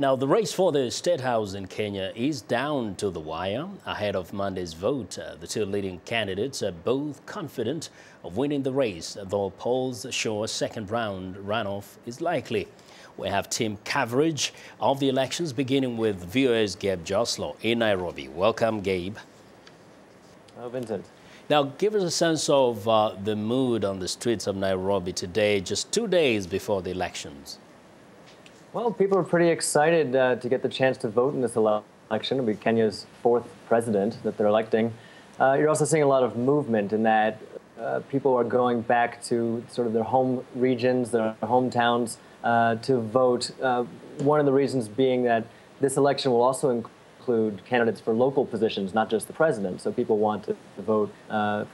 Now, the race for the State House in Kenya is down to the wire. Ahead of Monday's vote, the two leading candidates are both confident of winning the race, though polls show a second-round runoff is likely. We have team coverage of the elections, beginning with VOA's Gabe Joselow in Nairobi. Welcome, Gabe. Hello, Vincent. Now, give us a sense of the mood on the streets of Nairobi today, just 2 days before the elections. Well, people are pretty excited to get the chance to vote in this election. It'll be Kenya's fourth president that they're electing. You're also seeing a lot of movement in that people are going back to sort of their home regions, their hometowns to vote. One of the reasons being that this election will also include candidates for local positions, not just the president. So people want to vote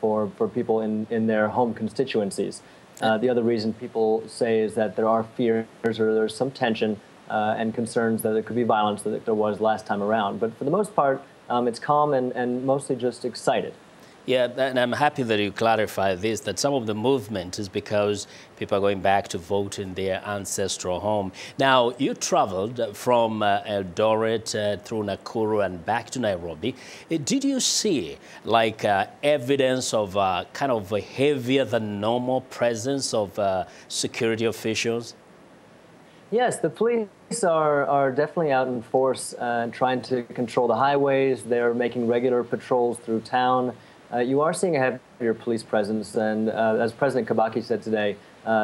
for people in their home constituencies. The other reason people say is that there are fears or there's some tension and concerns that there could be violence that there was last time around. But for the most part, it's calm and mostly just excited. Yeah, and I'm happy that you clarify this, that some of the movement is because people are going back to vote in their ancestral home. Now, you traveled from Eldoret through Nakuru and back to Nairobi. Did you see, like, evidence of kind of a heavier-than-normal presence of security officials? Yes, the police are definitely out in force trying to control the highways. They're making regular patrols through town. You are seeing a heavier police presence, and as President Kibaki said today,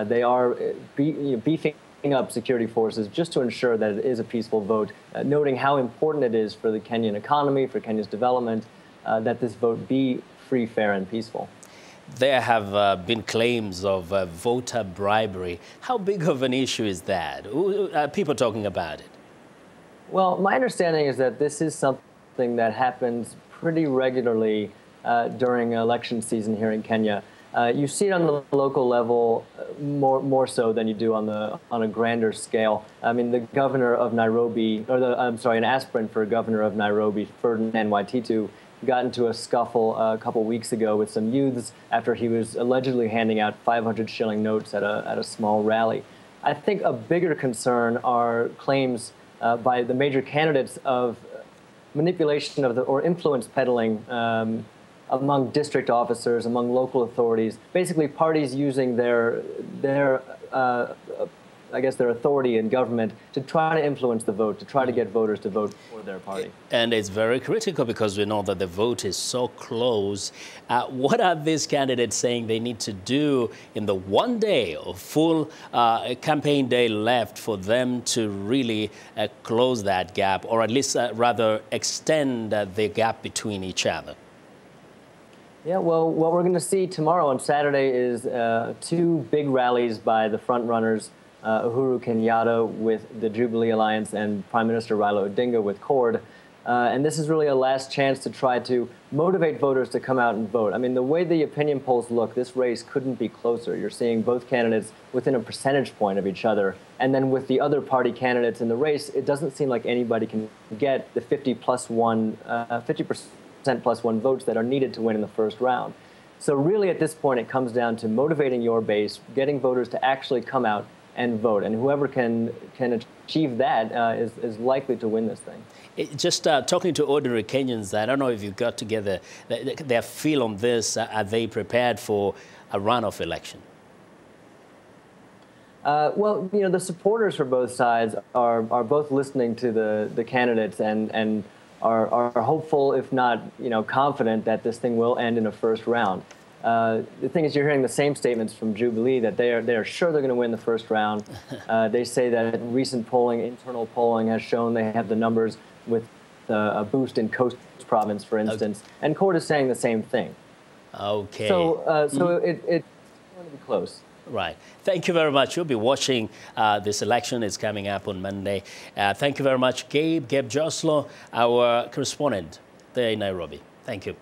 they are beefing up security forces just to ensure that it is a peaceful vote, noting how important it is for the Kenyan economy, for Kenya's development, that this vote be free, fair, and peaceful. There have been claims of voter bribery. How big of an issue is that? Are people talking about it? Well, my understanding is that this is something that happens pretty regularly during election season here in Kenya. You see it on the local level more so than you do on a grander scale. I mean, the governor of Nairobi, or an aspirant for governor of Nairobi, Ferdinand Waititu, got into a scuffle a couple weeks ago with some youths after he was allegedly handing out 500-shilling notes at a small rally. I think a bigger concern are claims by the major candidates of manipulation of or influence peddling among district officers, among local authorities, basically parties using their authority in government to try to influence the vote, to try to get voters to vote for their party. And it's very critical because we know that the vote is so close. What are these candidates saying they need to do in the 1 day or full campaign day left for them to really close that gap, or at least rather extend the gap between each other? Yeah, well, what we're going to see tomorrow on Saturday is two big rallies by the front runners, Uhuru Kenyatta with the Jubilee Alliance and Prime Minister Raila Odinga with Cord. And this is really a last chance to try to motivate voters to come out and vote. I mean, the way the opinion polls look, this race couldn't be closer. You're seeing both candidates within a percentage point of each other. And then with the other party candidates in the race, it doesn't seem like anybody can get the 50% plus one votes that are needed to win in the first round. So really at this point it comes down to motivating your base, getting voters to actually come out and vote, and whoever can achieve that is likely to win this thing. Just talking to ordinary Kenyans, I don't know if you got together their feel on this. Are they prepared for a runoff election? Well, you know, the supporters for both sides are both listening to the candidates and are hopeful, if not, you know, confident that this thing will end in a first round. The thing is, you're hearing the same statements from Jubilee that they are sure they're going to win the first round. They say that recent polling, internal polling, has shown they have the numbers with a boost in Coast Province, for instance. Okay. And Cord is saying the same thing. Okay. So, it's going to be close. Right. Thank you very much. You'll be watching this election. It's coming up on Monday. Thank you very much, Gabe Joselow, our correspondent there in Nairobi. Thank you.